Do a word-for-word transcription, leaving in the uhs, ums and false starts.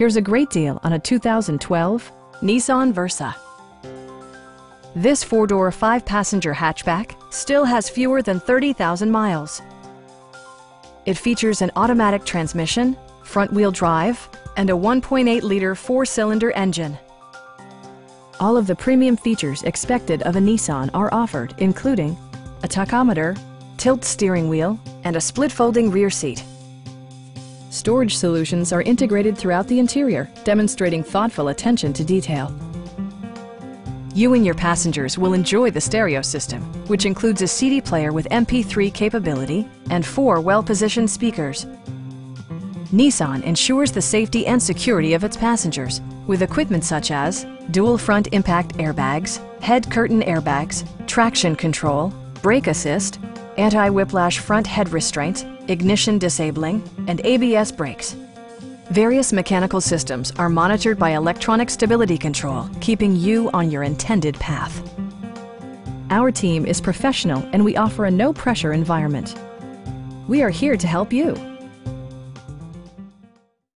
Here's a great deal on a two thousand twelve Nissan Versa. This four-door, five-passenger hatchback still has fewer than thirty thousand miles. It features an automatic transmission, front-wheel drive, and a one point eight liter four-cylinder engine. All of the premium features expected of a Nissan are offered, including a tachometer, tilt steering wheel, and a split-folding rear seat. Storage solutions are integrated throughout the interior, demonstrating thoughtful attention to detail. You and your passengers will enjoy the stereo system, which includes a C D player with M P three capability and four well-positioned speakers. Nissan ensures the safety and security of its passengers with equipment such as dual front impact airbags, head curtain airbags, traction control, brake assist, anti-whiplash front head restraints, ignition disabling, and A B S brakes. Various mechanical systems are monitored by electronic stability control, keeping you on your intended path. Our team is professional and we offer a no-pressure environment. We are here to help you.